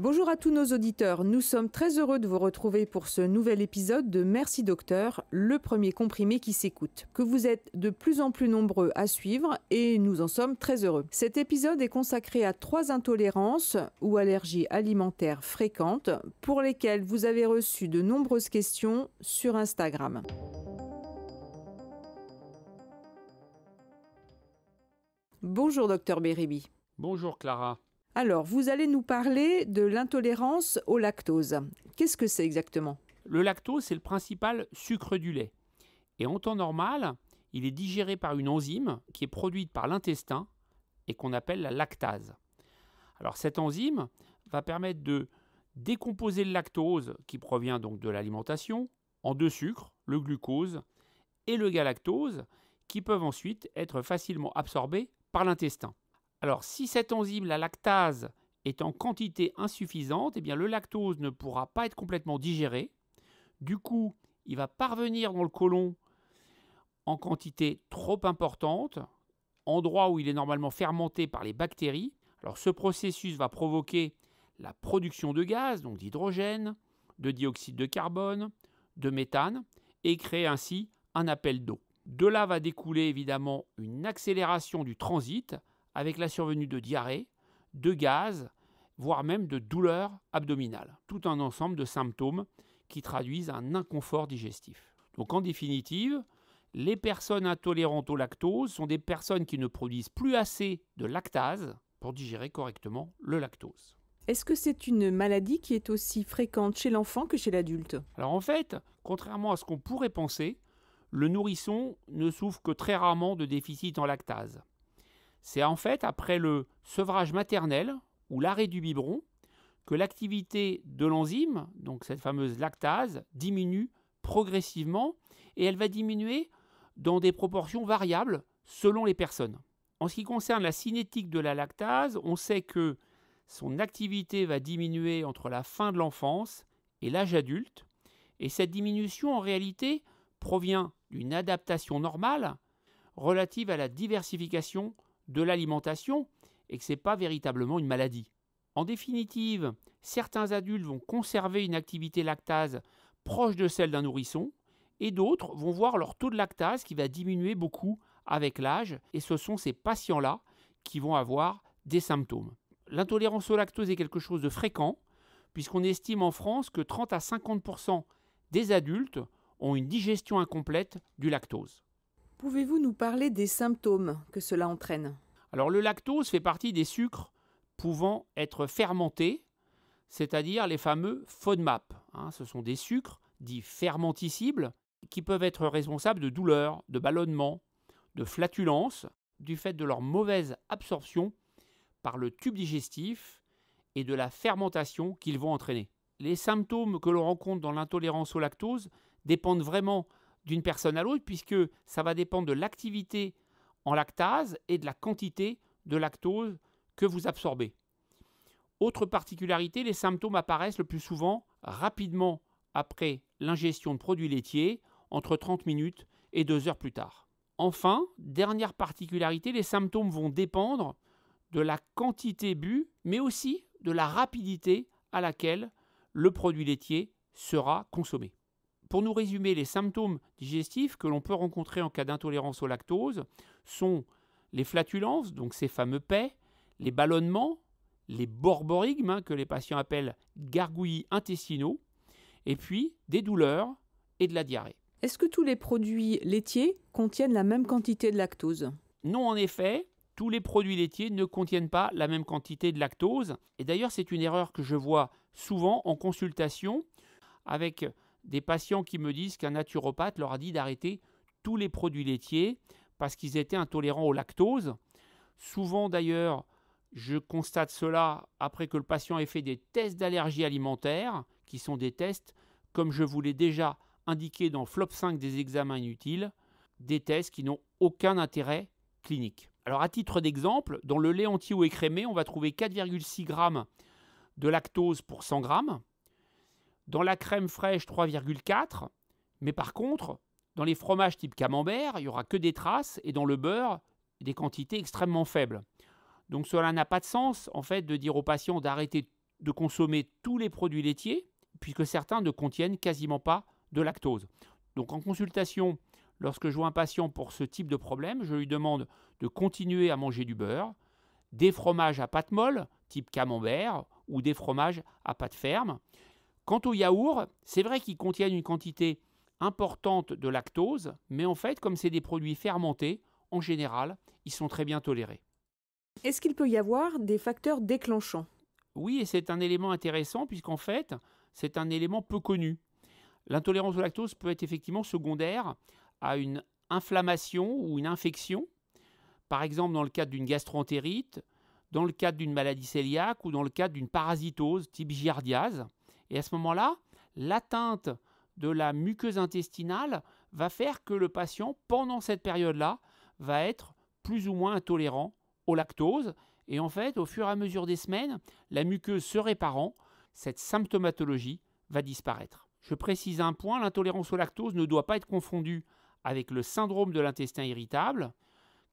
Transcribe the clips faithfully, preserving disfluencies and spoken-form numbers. Bonjour à tous nos auditeurs, nous sommes très heureux de vous retrouver pour ce nouvel épisode de Merci Docteur, le premier comprimé qui s'écoute, que vous êtes de plus en plus nombreux à suivre et nous en sommes très heureux. Cet épisode est consacré à trois intolérances ou allergies alimentaires fréquentes pour lesquelles vous avez reçu de nombreuses questions sur Instagram. Bonjour Docteur Berrebi. Bonjour Clara. Alors, vous allez nous parler de l'intolérance au lactose. Qu'est-ce que c'est exactement? Le lactose, c'est le principal sucre du lait. Et en temps normal, il est digéré par une enzyme qui est produite par l'intestin et qu'on appelle la lactase. Alors, cette enzyme va permettre de décomposer le lactose, qui provient donc de l'alimentation, en deux sucres, le glucose et le galactose, qui peuvent ensuite être facilement absorbés par l'intestin. Alors, si cette enzyme, la lactase, est en quantité insuffisante, eh bien, le lactose ne pourra pas être complètement digéré. Du coup, il va parvenir dans le côlon en quantité trop importante, endroit où il est normalement fermenté par les bactéries. Alors, ce processus va provoquer la production de gaz, donc d'hydrogène, de dioxyde de carbone, de méthane, et créer ainsi un appel d'eau. De là va découler évidemment une accélération du transit, avec la survenue de diarrhée, de gaz, voire même de douleurs abdominales. Tout un ensemble de symptômes qui traduisent un inconfort digestif. Donc en définitive, les personnes intolérantes au lactose sont des personnes qui ne produisent plus assez de lactase pour digérer correctement le lactose. Est-ce que c'est une maladie qui est aussi fréquente chez l'enfant que chez l'adulte? Alors en fait, contrairement à ce qu'on pourrait penser, le nourrisson ne souffre que très rarement de déficit en lactase. C'est en fait après le sevrage maternel ou l'arrêt du biberon que l'activité de l'enzyme, donc cette fameuse lactase, diminue progressivement et elle va diminuer dans des proportions variables selon les personnes. En ce qui concerne la cinétique de la lactase, on sait que son activité va diminuer entre la fin de l'enfance et l'âge adulte et cette diminution en réalité provient d'une adaptation normale relative à la diversification de l'alimentation et que ce n'est pas véritablement une maladie. En définitive, certains adultes vont conserver une activité lactase proche de celle d'un nourrisson et d'autres vont voir leur taux de lactase qui va diminuer beaucoup avec l'âge et ce sont ces patients-là qui vont avoir des symptômes. L'intolérance au lactose est quelque chose de fréquent puisqu'on estime en France que trente à cinquante pour cent des adultes ont une digestion incomplète du lactose. Pouvez-vous nous parler des symptômes que cela entraîne? Alors le lactose fait partie des sucres pouvant être fermentés, c'est-à-dire les fameux FODMAP. Hein, ce sont des sucres dits fermentissibles qui peuvent être responsables de douleurs, de ballonnements, de flatulences, du fait de leur mauvaise absorption par le tube digestif et de la fermentation qu'ils vont entraîner. Les symptômes que l'on rencontre dans l'intolérance au lactose dépendent vraiment d'une personne à l'autre, puisque ça va dépendre de l'activité en lactase et de la quantité de lactose que vous absorbez. Autre particularité, les symptômes apparaissent le plus souvent rapidement après l'ingestion de produits laitiers, entre trente minutes et deux heures plus tard. Enfin, dernière particularité, les symptômes vont dépendre de la quantité bu, mais aussi de la rapidité à laquelle le produit laitier sera consommé. Pour nous résumer, les symptômes digestifs que l'on peut rencontrer en cas d'intolérance au lactose sont les flatulences, donc ces fameux pets, les ballonnements, les borborygmes, hein, que les patients appellent gargouillis intestinaux, et puis des douleurs et de la diarrhée. Est-ce que tous les produits laitiers contiennent la même quantité de lactose? Non, en effet, tous les produits laitiers ne contiennent pas la même quantité de lactose. Et d'ailleurs, c'est une erreur que je vois souvent en consultation avec des patients qui me disent qu'un naturopathe leur a dit d'arrêter tous les produits laitiers parce qu'ils étaient intolérants au lactose. Souvent d'ailleurs, je constate cela après que le patient ait fait des tests d'allergie alimentaire, qui sont des tests, comme je vous l'ai déjà indiqué dans flop cinq des examens inutiles, des tests qui n'ont aucun intérêt clinique. Alors à titre d'exemple, dans le lait entier ou écrémé, on va trouver quatre virgule six grammes de lactose pour cent grammes. Dans la crème fraîche, trois virgule quatre. Mais par contre, dans les fromages type camembert, il n'y aura que des traces et dans le beurre, des quantités extrêmement faibles. Donc cela n'a pas de sens en fait de dire aux patients d'arrêter de consommer tous les produits laitiers, puisque certains ne contiennent quasiment pas de lactose. Donc en consultation, lorsque je vois un patient pour ce type de problème, je lui demande de continuer à manger du beurre, des fromages à pâte molle, type camembert, ou des fromages à pâte ferme. Quant aux yaourts, c'est vrai qu'ils contiennent une quantité importante de lactose, mais en fait, comme c'est des produits fermentés, en général, ils sont très bien tolérés. Est-ce qu'il peut y avoir des facteurs déclenchants? Oui, et c'est un élément intéressant puisqu'en fait, c'est un élément peu connu. L'intolérance au lactose peut être effectivement secondaire à une inflammation ou une infection, par exemple dans le cadre d'une gastroentérite, dans le cadre d'une maladie cœliaque ou dans le cadre d'une parasitose type Giardiase. Et à ce moment-là, l'atteinte de la muqueuse intestinale va faire que le patient, pendant cette période-là, va être plus ou moins intolérant au lactose. Et en fait, au fur et à mesure des semaines, la muqueuse se réparant, cette symptomatologie va disparaître. Je précise un point, l'intolérance au lactose ne doit pas être confondue avec le syndrome de l'intestin irritable,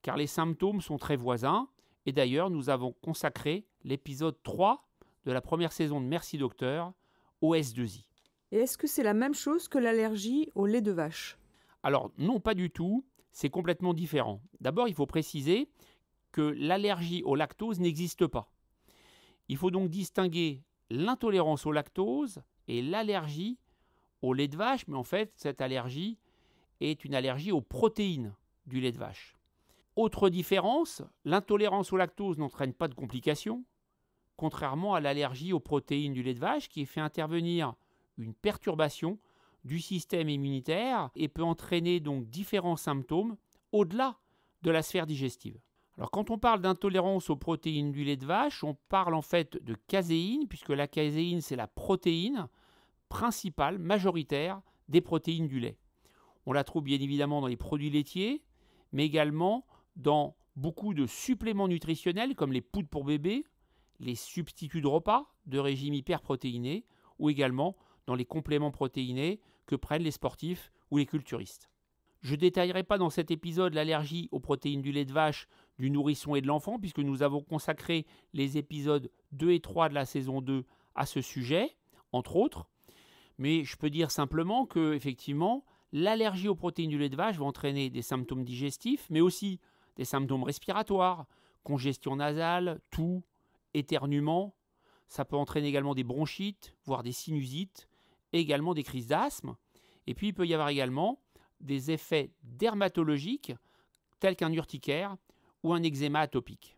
car les symptômes sont très voisins. Et d'ailleurs, nous avons consacré l'épisode trois de la première saison de Merci Docteur au S deux i. Et est-ce que c'est la même chose que l'allergie au lait de vache? Alors non, pas du tout, c'est complètement différent. D'abord, il faut préciser que l'allergie au lactose n'existe pas. Il faut donc distinguer l'intolérance au lactose et l'allergie au lait de vache, mais en fait, cette allergie est une allergie aux protéines du lait de vache. Autre différence, l'intolérance au lactose n'entraîne pas de complications, contrairement à l'allergie aux protéines du lait de vache qui fait intervenir une perturbation du système immunitaire et peut entraîner donc différents symptômes au-delà de la sphère digestive. Alors quand on parle d'intolérance aux protéines du lait de vache, on parle en fait de caséine, puisque la caséine c'est la protéine principale, majoritaire des protéines du lait. On la trouve bien évidemment dans les produits laitiers, mais également dans beaucoup de suppléments nutritionnels comme les poudres pour bébés, les substituts de repas de régime hyperprotéiné ou également dans les compléments protéinés que prennent les sportifs ou les culturistes. Je ne détaillerai pas dans cet épisode l'allergie aux protéines du lait de vache, du nourrisson et de l'enfant, puisque nous avons consacré les épisodes deux et trois de la saison deux à ce sujet, entre autres. Mais je peux dire simplement que, effectivement, l'allergie aux protéines du lait de vache va entraîner des symptômes digestifs, mais aussi des symptômes respiratoires, congestion nasale, toux, éternuement. Ça peut entraîner également des bronchites, voire des sinusites, et également des crises d'asthme. Et puis, il peut y avoir également des effets dermatologiques tels qu'un urticaire ou un eczéma atopique.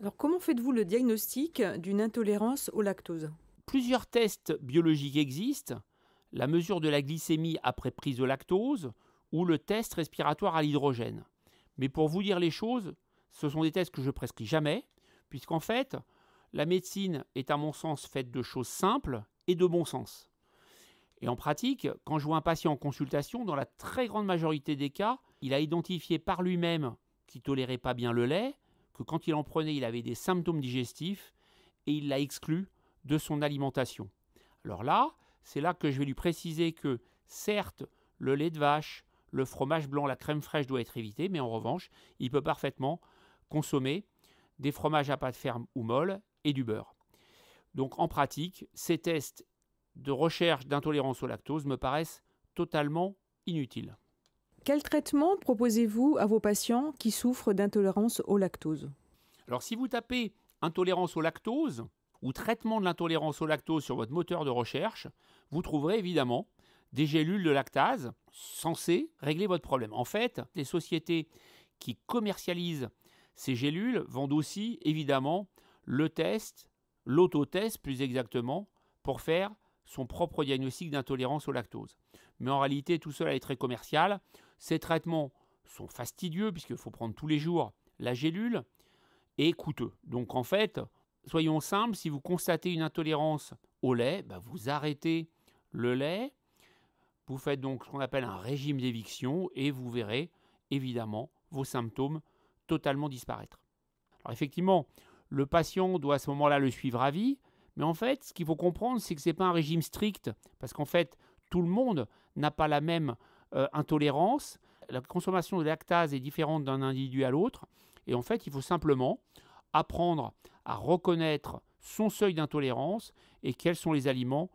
Alors comment faites-vous le diagnostic d'une intolérance au lactose? Plusieurs tests biologiques existent, la mesure de la glycémie après prise de lactose ou le test respiratoire à l'hydrogène. Mais pour vous dire les choses, ce sont des tests que je ne prescris jamais, puisqu'en fait, la médecine est à mon sens faite de choses simples et de bon sens. Et en pratique, quand je vois un patient en consultation, dans la très grande majorité des cas, il a identifié par lui-même qu'il ne tolérait pas bien le lait, que quand il en prenait, il avait des symptômes digestifs et il l'a exclu de son alimentation. Alors là, c'est là que je vais lui préciser que certes, le lait de vache, le fromage blanc, la crème fraîche doit être évité, mais en revanche, il peut parfaitement consommer des fromages à pâte ferme ou molle et du beurre. Donc en pratique, ces tests de recherche d'intolérance au lactose me paraissent totalement inutiles. Quel traitement proposez-vous à vos patients qui souffrent d'intolérance au lactose? Alors si vous tapez intolérance au lactose ou traitement de l'intolérance au lactose sur votre moteur de recherche, vous trouverez évidemment des gélules de lactase censées régler votre problème. En fait, les sociétés qui commercialisent ces gélules vendent aussi évidemment le test, l'autotest plus exactement, pour faire son propre diagnostic d'intolérance au lactose. Mais en réalité, tout cela est très commercial. Ces traitements sont fastidieux puisqu'il faut prendre tous les jours la gélule et coûteux. Donc en fait, soyons simples, si vous constatez une intolérance au lait, bah vous arrêtez le lait, vous faites donc ce qu'on appelle un régime d'éviction et vous verrez évidemment vos symptômes totalement disparaître. Alors effectivement, le patient doit à ce moment-là le suivre à vie. Mais en fait, ce qu'il faut comprendre, c'est que ce n'est pas un régime strict, parce qu'en fait, tout le monde n'a pas la même euh, intolérance. La consommation de lactase est différente d'un individu à l'autre. Et en fait, il faut simplement apprendre à reconnaître son seuil d'intolérance et quels sont les aliments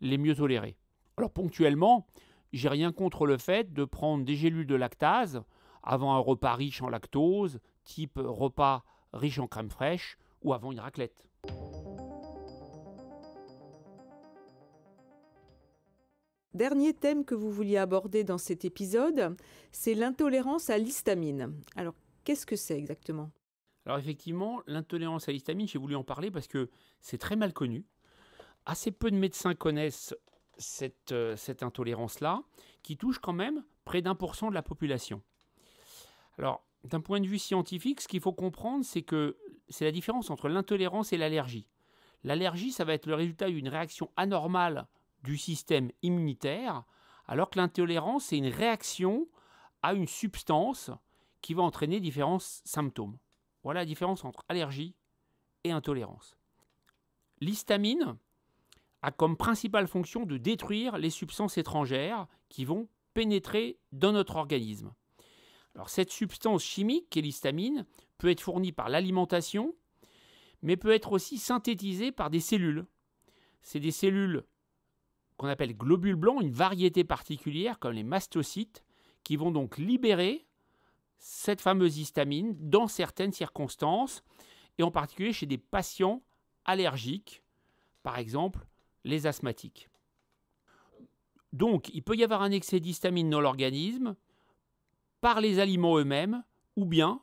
les mieux tolérés. Alors ponctuellement, j'ai rien contre le fait de prendre des gélules de lactase avant un repas riche en lactose, type repas riche en crème fraîche ou avant une raclette. Dernier thème que vous vouliez aborder dans cet épisode, c'est l'intolérance à l'histamine. Alors, qu'est-ce que c'est exactement? Alors effectivement, l'intolérance à l'histamine, j'ai voulu en parler parce que c'est très mal connu. Assez peu de médecins connaissent cette, euh, cette intolérance-là, qui touche quand même près d'un pour cent de la population. Alors, d'un point de vue scientifique, ce qu'il faut comprendre, c'est que c'est la différence entre l'intolérance et l'allergie. L'allergie, ça va être le résultat d'une réaction anormale du système immunitaire, alors que l'intolérance, c'est une réaction à une substance qui va entraîner différents symptômes. Voilà la différence entre allergie et intolérance. L'histamine a comme principale fonction de détruire les substances étrangères qui vont pénétrer dans notre organisme. Alors, cette substance chimique qu'est l'histamine peut être fournie par l'alimentation, mais peut être aussi synthétisée par des cellules. C'est des cellules qu'on appelle globules blancs, une variété particulière comme les mastocytes, qui vont donc libérer cette fameuse histamine dans certaines circonstances, et en particulier chez des patients allergiques, par exemple les asthmatiques. Donc, il peut y avoir un excès d'histamine dans l'organisme par les aliments eux-mêmes ou bien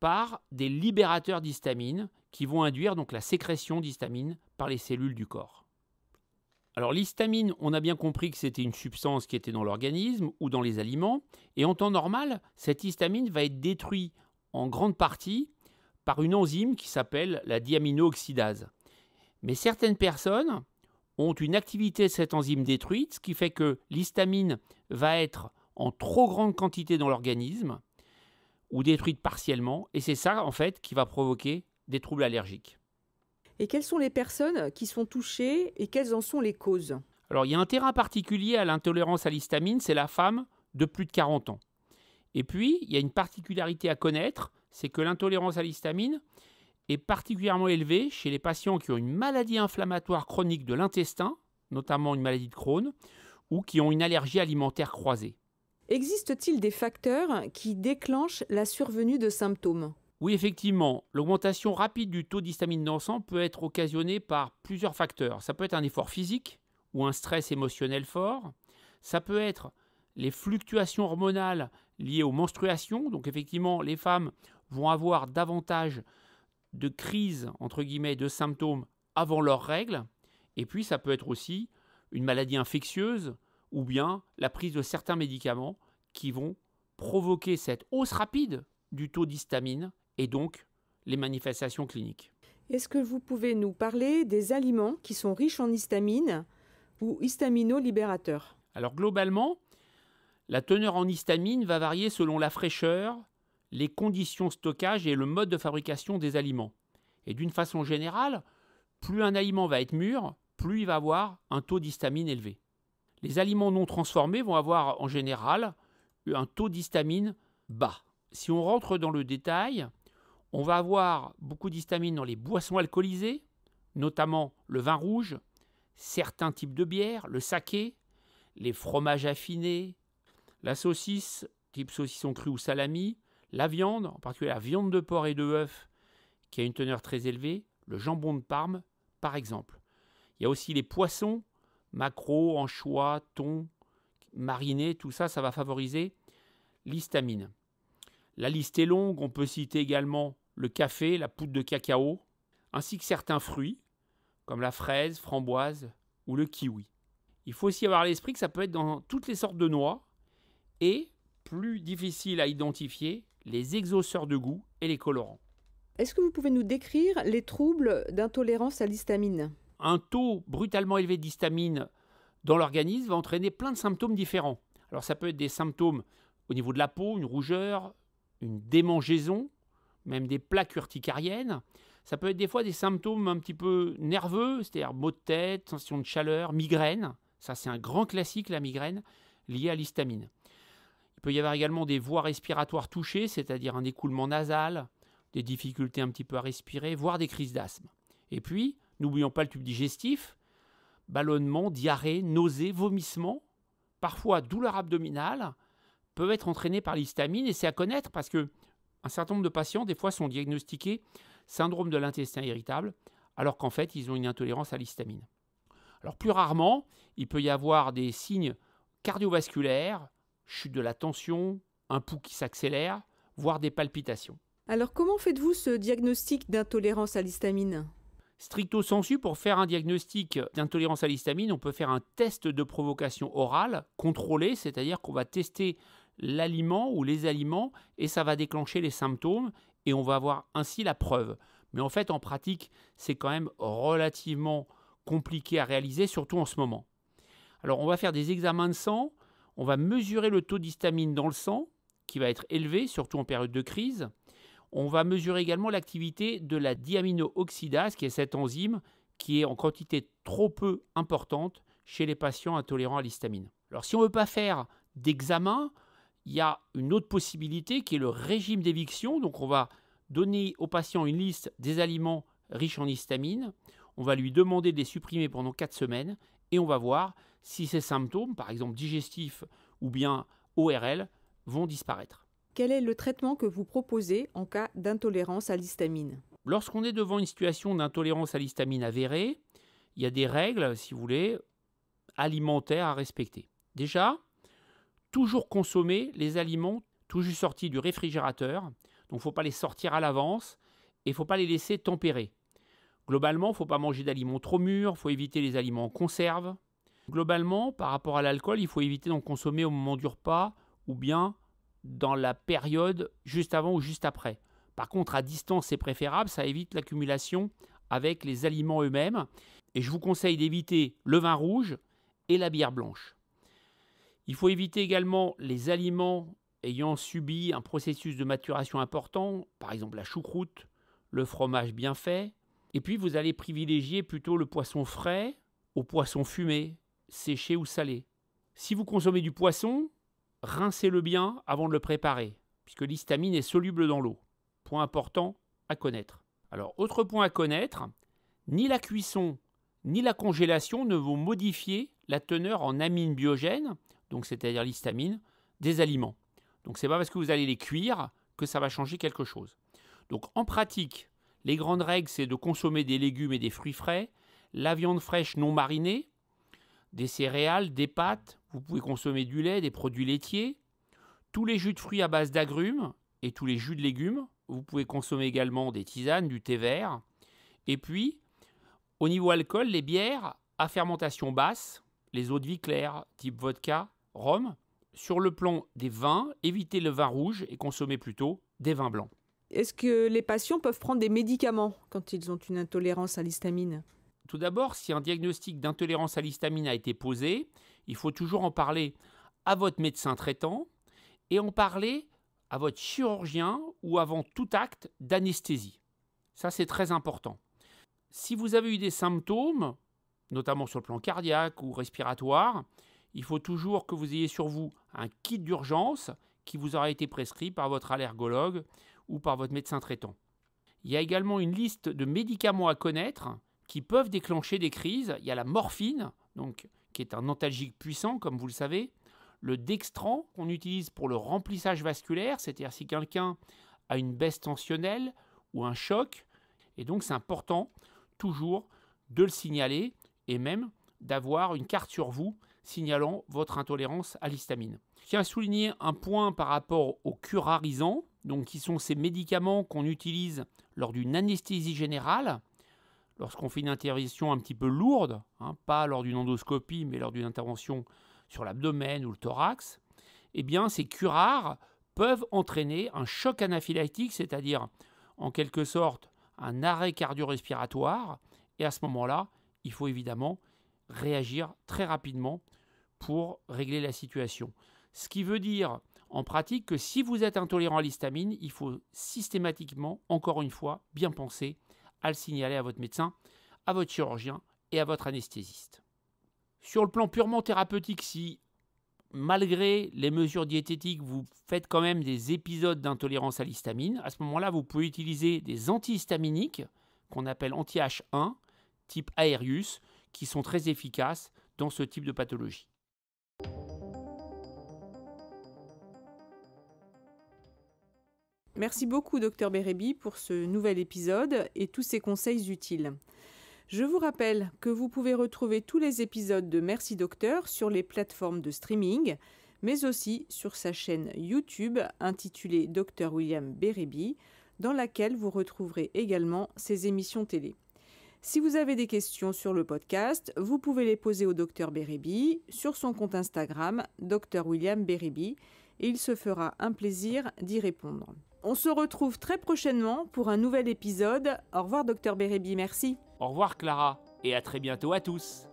par des libérateurs d'histamine qui vont induire donc la sécrétion d'histamine par les cellules du corps. Alors l'histamine, on a bien compris que c'était une substance qui était dans l'organisme ou dans les aliments. Et en temps normal, cette histamine va être détruite en grande partie par une enzyme qui s'appelle la diaminooxydase. Mais certaines personnes ont une activité de cette enzyme détruite, ce qui fait que l'histamine va être en trop grande quantité dans l'organisme ou détruite partiellement. Et c'est ça, en fait, qui va provoquer des troubles allergiques. Et quelles sont les personnes qui sont touchées et quelles en sont les causes? Alors, il y a un terrain particulier à l'intolérance à l'histamine, c'est la femme de plus de quarante ans. Et puis, il y a une particularité à connaître, c'est que l'intolérance à l'histamine est particulièrement élevée chez les patients qui ont une maladie inflammatoire chronique de l'intestin, notamment une maladie de Crohn, ou qui ont une allergie alimentaire croisée. Existe-t-il des facteurs qui déclenchent la survenue de symptômes? Oui, effectivement, l'augmentation rapide du taux d'histamine dans le sang peut être occasionnée par plusieurs facteurs. Ça peut être un effort physique ou un stress émotionnel fort. Ça peut être les fluctuations hormonales liées aux menstruations. Donc effectivement, les femmes vont avoir davantage de crises, entre guillemets, de symptômes avant leurs règles. Et puis ça peut être aussi une maladie infectieuse ou bien la prise de certains médicaments qui vont provoquer cette hausse rapide du taux d'histamine et donc les manifestations cliniques. Est-ce que vous pouvez nous parler des aliments qui sont riches en histamine ou histaminolibérateurs? Alors globalement, la teneur en histamine va varier selon la fraîcheur, les conditions de stockage et le mode de fabrication des aliments. Et d'une façon générale, plus un aliment va être mûr, plus il va avoir un taux d'histamine élevé. Les aliments non transformés vont avoir en général un taux d'histamine bas. Si on rentre dans le détail, on va avoir beaucoup d'histamine dans les boissons alcoolisées, notamment le vin rouge, certains types de bières, le saké, les fromages affinés, la saucisse, type saucisson cru ou salami, la viande, en particulier la viande de porc et de œuf, qui a une teneur très élevée, le jambon de Parme, par exemple. Il y a aussi les poissons, maquereaux, anchois, thon, marinés, tout ça, ça va favoriser l'histamine. La liste est longue, on peut citer également le café, la poudre de cacao, ainsi que certains fruits, comme la fraise, framboise ou le kiwi. Il faut aussi avoir à l'esprit que ça peut être dans toutes les sortes de noix et, plus difficile à identifier, les exhausteurs de goût et les colorants. Est-ce que vous pouvez nous décrire les troubles d'intolérance à l'histamine? Un taux brutalement élevé d'histamine dans l'organisme va entraîner plein de symptômes différents. Alors ça peut être des symptômes au niveau de la peau, une rougeur, une démangeaison, même des plaques urticariennes. Ça peut être des fois des symptômes un petit peu nerveux, c'est-à-dire maux de tête, sensation de chaleur, migraine. Ça, c'est un grand classique, la migraine, liée à l'histamine. Il peut y avoir également des voies respiratoires touchées, c'est-à-dire un écoulement nasal, des difficultés un petit peu à respirer, voire des crises d'asthme. Et puis, N'oublions pas le tube digestif, ballonnement, diarrhée, nausée, vomissement, parfois douleur abdominale, peuvent être entraînés par l'histamine, et c'est à connaître parce que un certain nombre de patients, des fois, sont diagnostiqués syndrome de l'intestin irritable, alors qu'en fait, ils ont une intolérance à l'histamine. Alors, plus rarement, il peut y avoir des signes cardiovasculaires, chute de la tension, un pouls qui s'accélère, voire des palpitations. Alors, comment faites-vous ce diagnostic d'intolérance à l'histamine ? Stricto sensu, pour faire un diagnostic d'intolérance à l'histamine, on peut faire un test de provocation orale contrôlé, c'est-à-dire qu'on va tester l'aliment ou les aliments et ça va déclencher les symptômes et on va avoir ainsi la preuve. Mais en fait, en pratique, c'est quand même relativement compliqué à réaliser, surtout en ce moment. Alors, on va faire des examens de sang, on va mesurer le taux d'histamine dans le sang qui va être élevé, surtout en période de crise. On va mesurer également l'activité de la diaminooxydase, qui est cette enzyme qui est en quantité trop peu importante chez les patients intolérants à l'histamine. Alors, si on ne veut pas faire d'examen, il y a une autre possibilité qui est le régime d'éviction. Donc, on va donner au patient une liste des aliments riches en histamine. On va lui demander de les supprimer pendant quatre semaines et on va voir si ces symptômes, par exemple digestifs ou bien O R L, vont disparaître. Quel est le traitement que vous proposez en cas d'intolérance à l'histamine? Lorsqu'on est devant une situation d'intolérance à l'histamine avérée, il y a des règles, si vous voulez, alimentaires à respecter. Déjà, toujours consommer les aliments tout juste sortis du réfrigérateur. Donc, il ne faut pas les sortir à l'avance et il ne faut pas les laisser tempérer. Globalement, il ne faut pas manger d'aliments trop mûrs, il faut éviter les aliments en conserve. Globalement, par rapport à l'alcool, il faut éviter d'en consommer au moment du repas ou bien dans la période juste avant ou juste après. Par contre, à distance, c'est préférable, ça évite l'accumulation avec les aliments eux-mêmes. Et je vous conseille d'éviter le vin rouge et la bière blanche. Il faut éviter également les aliments ayant subi un processus de maturation important, par exemple la choucroute, le fromage bien fait. Et puis, vous allez privilégier plutôt le poisson frais au poisson fumé, séché ou salé. Si vous consommez du poisson, rincez-le bien avant de le préparer, puisque l'histamine est soluble dans l'eau. Point important à connaître. Alors, autre point à connaître, ni la cuisson ni la congélation ne vont modifier la teneur en amine biogène, donc c'est-à-dire l'histamine, des aliments. Donc, ce n'est pas parce que vous allez les cuire que ça va changer quelque chose. Donc, en pratique, les grandes règles, c'est de consommer des légumes et des fruits frais, la viande fraîche non marinée, des céréales, des pâtes. Vous pouvez consommer du lait, des produits laitiers, tous les jus de fruits à base d'agrumes et tous les jus de légumes. Vous pouvez consommer également des tisanes, du thé vert. Et puis, au niveau alcool, les bières à fermentation basse, les eaux de vie claires, type vodka, rhum. Sur le plan des vins, évitez le vin rouge et consommez plutôt des vins blancs. Est-ce que les patients peuvent prendre des médicaments quand ils ont une intolérance à l'histamine ? Tout d'abord, si un diagnostic d'intolérance à l'histamine a été posé, il faut toujours en parler à votre médecin traitant et en parler à votre chirurgien ou avant tout acte d'anesthésie. Ça, c'est très important. Si vous avez eu des symptômes, notamment sur le plan cardiaque ou respiratoire, il faut toujours que vous ayez sur vous un kit d'urgence qui vous aura été prescrit par votre allergologue ou par votre médecin traitant. Il y a également une liste de médicaments à connaître qui peuvent déclencher des crises. Il y a la morphine, donc, qui est un antalgique puissant, comme vous le savez, le dextran qu'on utilise pour le remplissage vasculaire, c'est-à-dire si quelqu'un a une baisse tensionnelle ou un choc. Et donc, c'est important toujours de le signaler et même d'avoir une carte sur vous signalant votre intolérance à l'histamine. Je tiens à souligner un point par rapport aux curarisants, donc qui sont ces médicaments qu'on utilise lors d'une anesthésie générale, lorsqu'on fait une intervention un petit peu lourde, hein, pas lors d'une endoscopie, mais lors d'une intervention sur l'abdomen ou le thorax. Eh bien, ces curares peuvent entraîner un choc anaphylactique, c'est-à-dire en quelque sorte un arrêt cardio-respiratoire. Et à ce moment-là, il faut évidemment réagir très rapidement pour régler la situation. Ce qui veut dire en pratique que si vous êtes intolérant à l'histamine, il faut systématiquement, encore une fois, bien penser à le signaler à votre médecin, à votre chirurgien et à votre anesthésiste. Sur le plan purement thérapeutique, si malgré les mesures diététiques, vous faites quand même des épisodes d'intolérance à l'histamine, à ce moment-là, vous pouvez utiliser des antihistaminiques qu'on appelle anti-H un, type Aérius qui sont très efficaces dans ce type de pathologie. Merci beaucoup Docteur Berrebi pour ce nouvel épisode et tous ces conseils utiles. Je vous rappelle que vous pouvez retrouver tous les épisodes de Merci Docteur sur les plateformes de streaming, mais aussi sur sa chaîne YouTube intitulée Docteur William Berrebi, dans laquelle vous retrouverez également ses émissions télé. Si vous avez des questions sur le podcast, vous pouvez les poser au Docteur Berrebi sur son compte Instagram, Docteur William Berrebi, et il se fera un plaisir d'y répondre. On se retrouve très prochainement pour un nouvel épisode. Au revoir Docteur Berrebi, merci. Au revoir Clara et à très bientôt à tous.